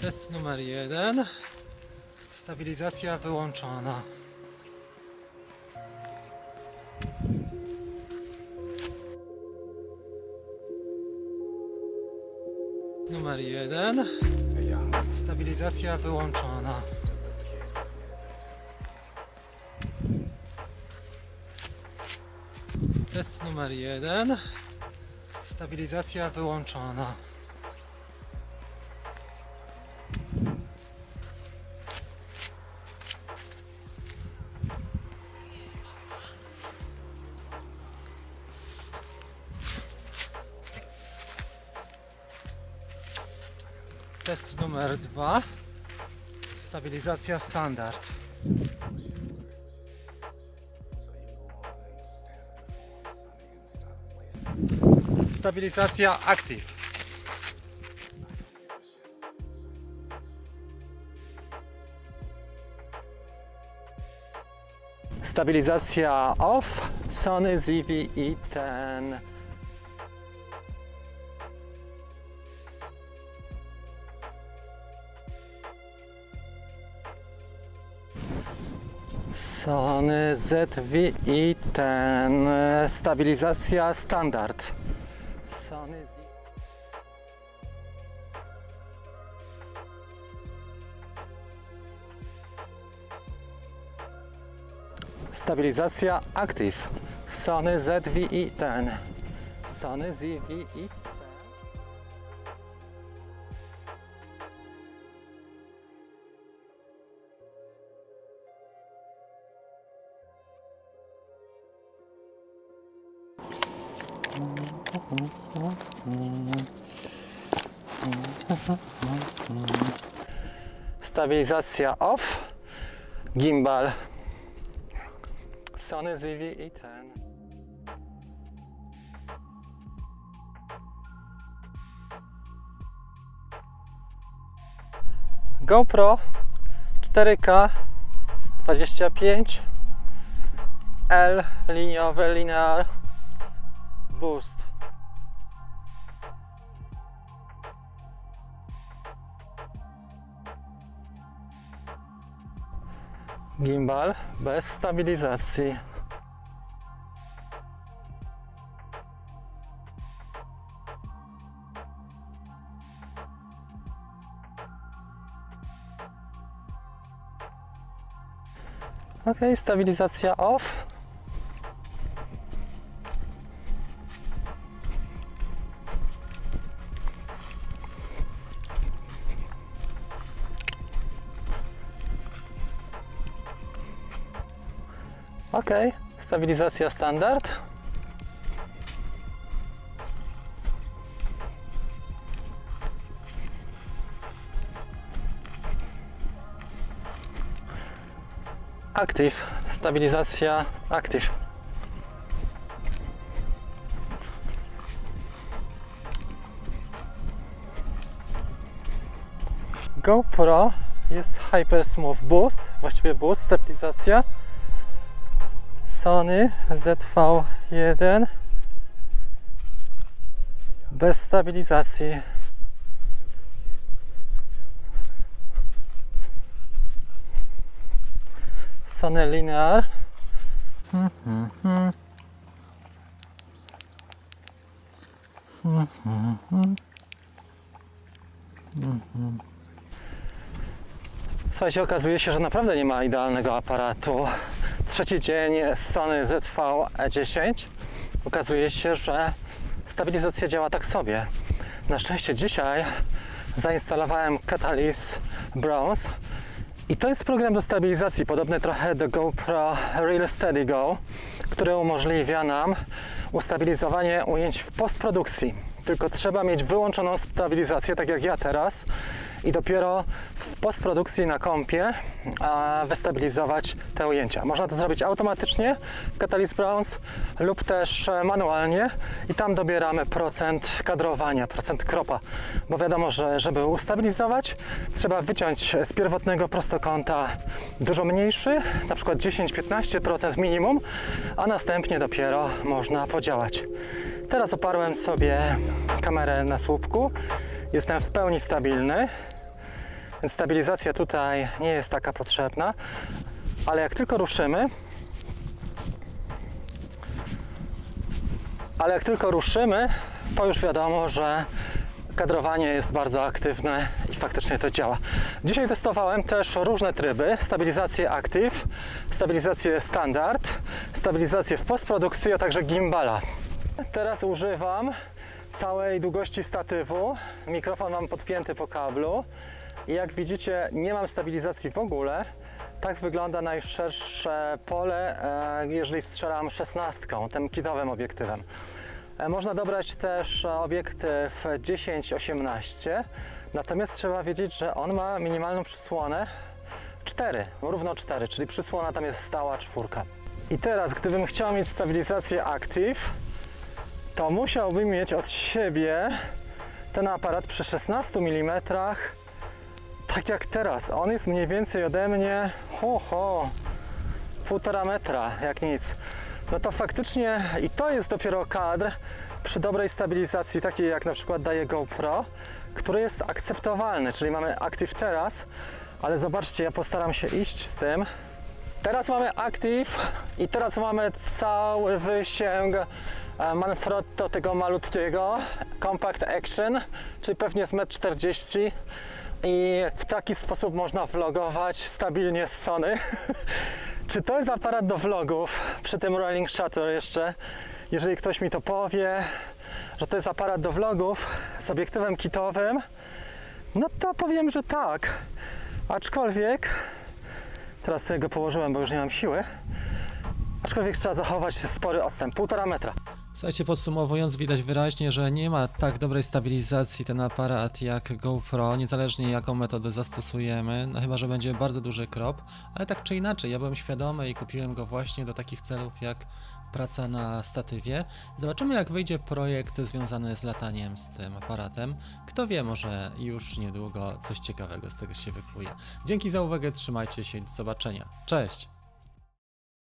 Test numer 1. Stabilizacja wyłączona. Numer 1. Stabilizacja wyłączona. Test numer 1. Stabilizacja wyłączona. Test numer 2. Stabilizacja standard. Stabilizacja ACTIVE. Stabilizacja OFF Sony ZV-E10. Sony ZV-E10. Stabilizacja standard. Sony ZV-E10. Stabilizacja ACTIVE. Sony ZV-E10. Sony ZV-E10. Stabilizacja OFF GIMBAL Sony ZV-E10. GoPro 4K 25 L liniowy linear boost. Gimbal bez stabilizacji. Ok, stabilizacja off. Ok, stabilizacja standard. Active, stabilizacja active. GoPro jest HyperSmooth Boost, właściwie Boost, stabilizacja. Sony ZV-1 bez stabilizacji. Sony linear. Słuchajcie, okazuje się, że naprawdę nie ma idealnego aparatu. Trzeci dzień Sony ZV-E10. Okazuje się, że stabilizacja działa tak sobie. Na szczęście dzisiaj zainstalowałem Catalyst Browse i to jest program do stabilizacji, podobny trochę do GoPro Real Steady Go, który umożliwia nam ustabilizowanie ujęć w postprodukcji. Tylko trzeba mieć wyłączoną stabilizację, tak jak ja teraz, i dopiero w postprodukcji na kompie wystabilizować te ujęcia. Można to zrobić automatycznie w Catalyst Browse lub też manualnie i tam dobieramy procent kadrowania, procent kropa, bo wiadomo, że żeby ustabilizować, trzeba wyciąć z pierwotnego prostokąta dużo mniejszy, na przykład 10-15% minimum, a następnie dopiero można podziałać. Teraz oparłem sobie kamerę na słupku, jestem w pełni stabilny. więc stabilizacja tutaj nie jest taka potrzebna, ale jak tylko ruszymy, to już wiadomo, że kadrowanie jest bardzo aktywne i faktycznie to działa. Dzisiaj testowałem też różne tryby, stabilizację ACTIVE, stabilizację STANDARD, stabilizację w postprodukcji, a także gimbala. Teraz używam całej długości statywu, mikrofon mam podpięty po kablu i jak widzicie, nie mam stabilizacji w ogóle. Tak wygląda najszersze pole, jeżeli strzelam 16, tym kitowym obiektywem. Można dobrać też obiektyw 10-18, natomiast trzeba wiedzieć, że on ma minimalną przysłonę 4, równo 4, czyli przysłona tam jest stała 4. I teraz, gdybym chciał mieć stabilizację ACTIVE, to musiałbym mieć od siebie ten aparat przy 16 mm, tak jak teraz. On jest mniej więcej ode mnie 1,5 metra, jak nic. No to faktycznie i to jest dopiero kadr przy dobrej stabilizacji, takiej jak na przykład daje GoPro, który jest akceptowalny, czyli mamy ACTIVE teraz, ale zobaczcie, ja postaram się iść z tym. Teraz mamy ACTIVE i teraz mamy cały wysięg Manfrotto tego malutkiego, Compact Action, czyli pewnie z 1,40 m. I w taki sposób można vlogować stabilnie z Sony. Czy to jest aparat do vlogów przy tym rolling shutter jeszcze? Jeżeli ktoś mi to powie, że to jest aparat do vlogów z obiektywem kitowym, no to powiem, że tak. Aczkolwiek, teraz sobie go położyłem, bo już nie mam siły, aczkolwiek trzeba zachować spory odstęp, 1,5 metra. Słuchajcie, podsumowując, widać wyraźnie, że nie ma tak dobrej stabilizacji ten aparat jak GoPro, niezależnie jaką metodę zastosujemy, no chyba że będzie bardzo duży crop, ale tak czy inaczej, ja byłem świadomy i kupiłem go właśnie do takich celów jak praca na statywie. Zobaczymy, jak wyjdzie projekt związany z lataniem z tym aparatem. Kto wie, może już niedługo coś ciekawego z tego się wykluje. Dzięki za uwagę, trzymajcie się i do zobaczenia. Cześć!